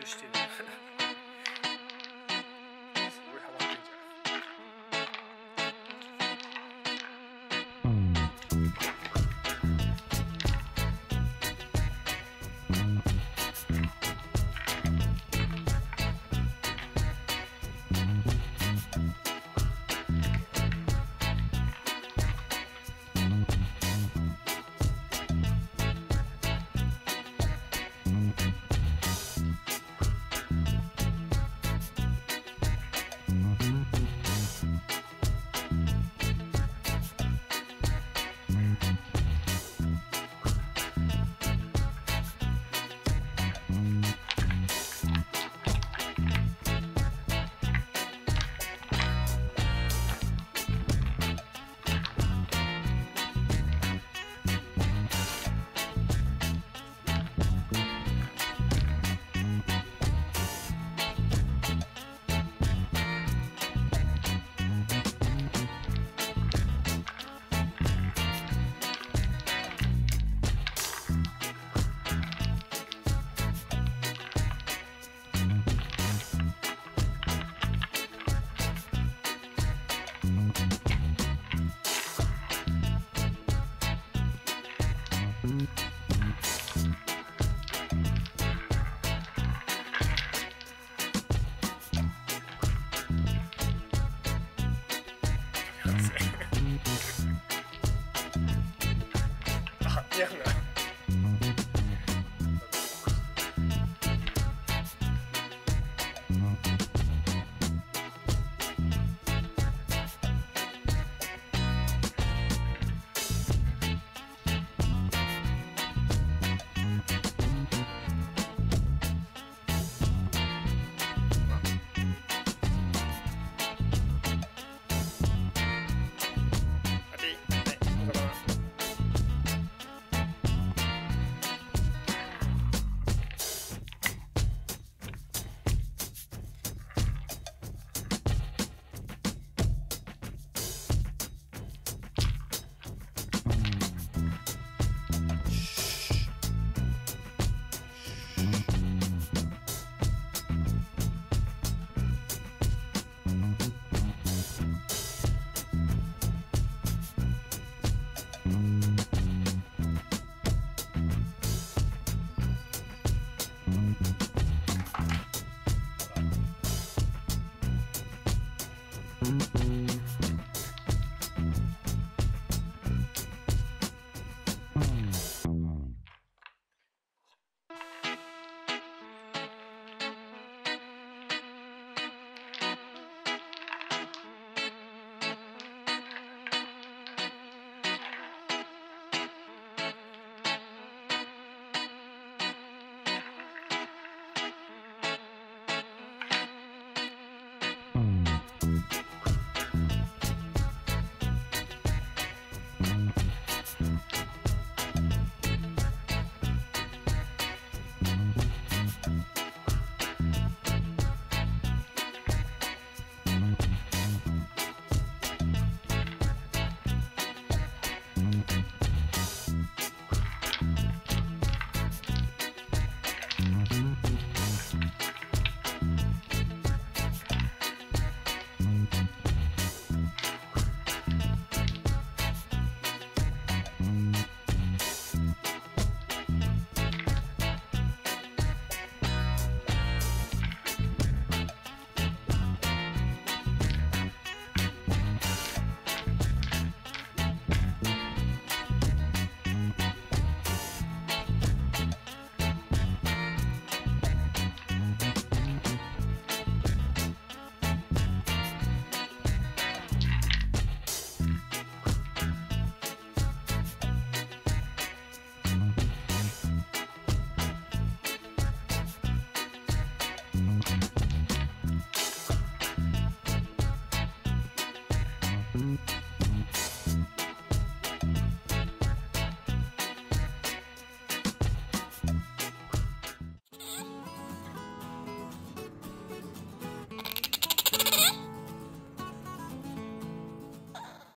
düştüğünü.